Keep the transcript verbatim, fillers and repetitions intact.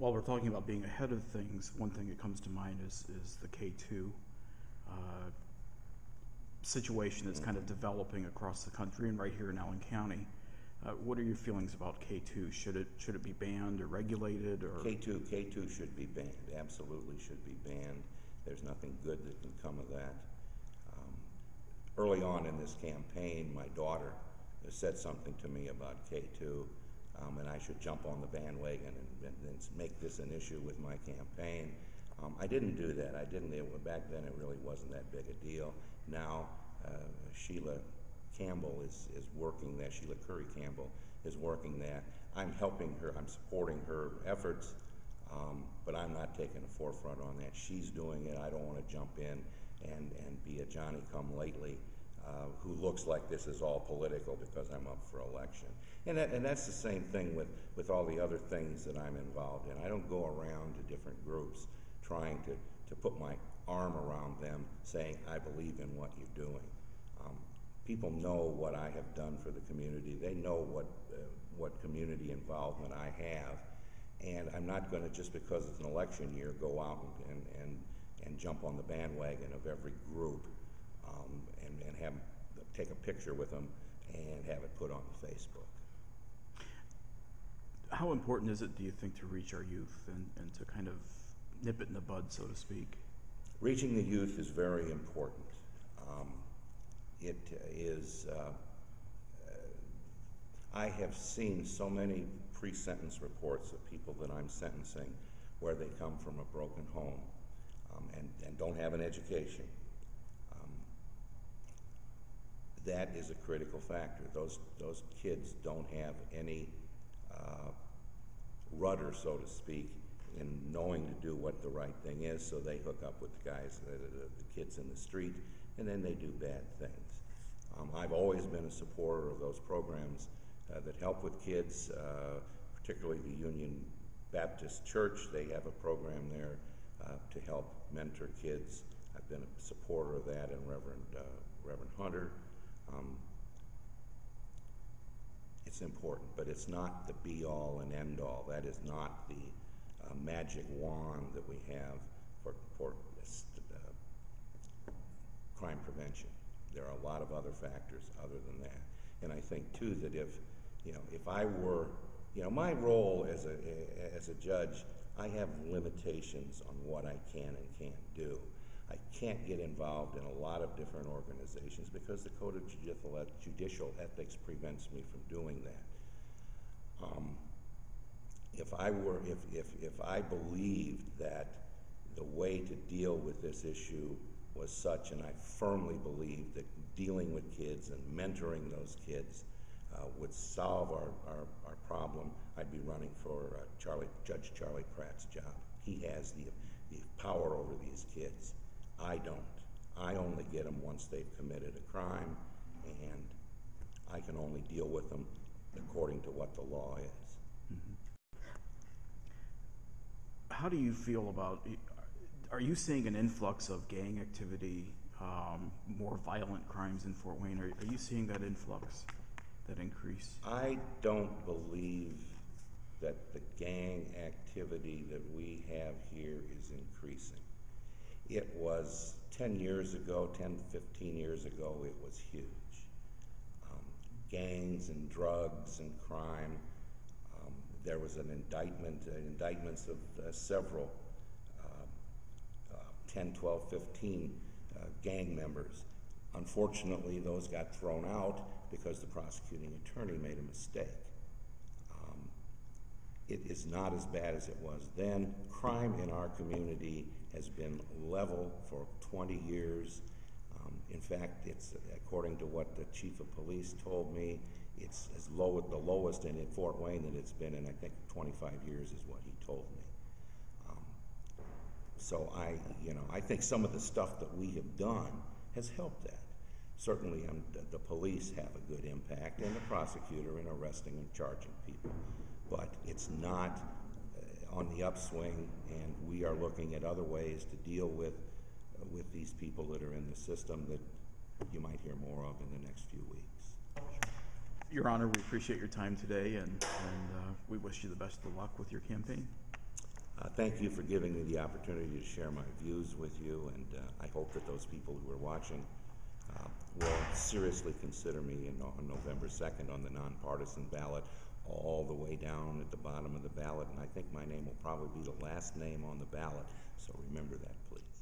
while we're talking about being ahead of things, one thing that comes to mind is, is the K two uh, situation that's kind of developing across the country and right here in Allen County. Uh, what are your feelings about K two? Should it should it be banned or regulated? Or K two K two should be banned. Absolutely should be banned. There's nothing good that can come of that. Um, early on in this campaign, my daughter said something to me about K two, um, and I should jump on the bandwagon and, and, and make this an issue with my campaign. Um, I didn't do that. I didn't. It, back then, it really wasn't that big a deal. Now, uh, Sheila Campbell is, is working that. Sheila Curry Campbell is working that. I'm helping her. I'm supporting her efforts, um, but I'm not taking a forefront on that. She's doing it. I don't want to jump in and, and be a Johnny-come-lately uh, who looks like this is all political because I'm up for election. And, that, and that's the same thing with, with all the other things that I'm involved in. I don't go around to different groups trying to, to put my arm around them saying, I believe in what you're doing. Um, people know what I have done for the community. They know what, uh, what community involvement I have. And I'm not going to, just because it's an election year, go out and, and, and, and jump on the bandwagon of every group um, and, and have take a picture with them and have it put on Facebook. How important is it, do you think, to reach our youth and, and to kind of nip it in the bud, so to speak? Reaching the youth is very important. Um, it is, uh, uh, I have seen so many pre-sentence reports of people that I'm sentencing where they come from a broken home um, and, and don't have an education. Um, that is a critical factor. Those, those kids don't have any uh, rudder, so to speak, and knowing to do what the right thing is, so they hook up with the guys, the, the, the kids in the street, and then they do bad things. Um, I've always been a supporter of those programs uh, that help with kids, uh, particularly the Union Baptist Church. They have a program there uh, to help mentor kids. I've been a supporter of that, and Reverend, uh, Reverend Hunter. Um, it's important, but it's not the be-all and end-all. That is not the a magic wand that we have for, for uh, crime prevention. There are a lot of other factors other than that. And I think too that if, you know, if I were, you know, my role as a, as a judge, I have limitations on what I can and can't do. I can't get involved in a lot of different organizations because the Code of Judicial Ethics prevents me from doing that. Um, If I were, if, if, if I believed that the way to deal with this issue was such, and I firmly believe that dealing with kids and mentoring those kids uh, would solve our, our, our problem, I'd be running for uh, Charlie, Judge Charlie Pratt's job. He has the, the power over these kids. I don't. I only get them once they've committed a crime, and I can only deal with them according to what the law is. Mm-hmm. How do you feel about, are you seeing an influx of gang activity, um, more violent crimes in Fort Wayne? Are, are you seeing that influx, that increase? I don't believe that the gang activity that we have here is increasing. It was ten years ago, ten, fifteen years ago, it was huge. Um, gangs and drugs and crime. There was an indictment, uh, indictments of uh, several uh, uh, ten, twelve, fifteen uh, gang members. Unfortunately, those got thrown out because the prosecuting attorney made a mistake. Um, it is not as bad as it was then. Crime in our community has been level for twenty years. Um, in fact, it's, according to what the chief of police told me, it's as low, the lowest in Fort Wayne that it's been in, I think, twenty-five years is what he told me. Um, so I, you know, I think some of the stuff that we have done has helped that. Certainly, um, the, the police have a good impact, and the prosecutor in arresting and charging people. But it's not uh, on the upswing, and we are looking at other ways to deal with, uh, with these people that are in the system that you might hear more of in the next few weeks. Your Honor, we appreciate your time today, and, and uh, we wish you the best of luck with your campaign. Uh, thank you for giving me the opportunity to share my views with you, and uh, I hope that those people who are watching uh, will seriously consider me in, on November second on the nonpartisan ballot, all the way down at the bottom of the ballot, and I think my name will probably be the last name on the ballot, so remember that, please.